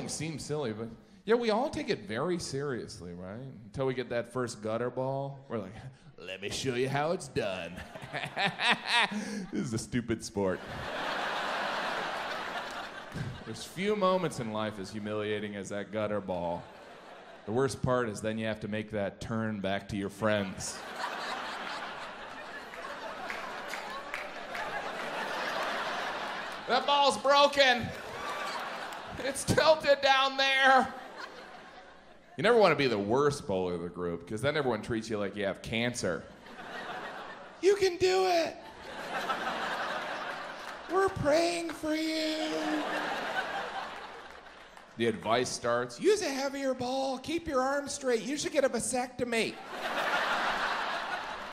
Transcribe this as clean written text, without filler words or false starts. yelling seems silly, but yeah, we all take it very seriously, right? Until we get that first gutter ball, we're like, let me show you how it's done. This is a stupid sport. There's few moments in life as humiliating as that gutter ball. The worst part is then you have to make that turn back to your friends. That ball's broken. It's tilted down there. You never want to be the worst bowler of the group, because then everyone treats you like you have cancer. You can do it. We're praying for you. The advice starts, use a heavier ball, keep your arms straight, you should get a vasectomy.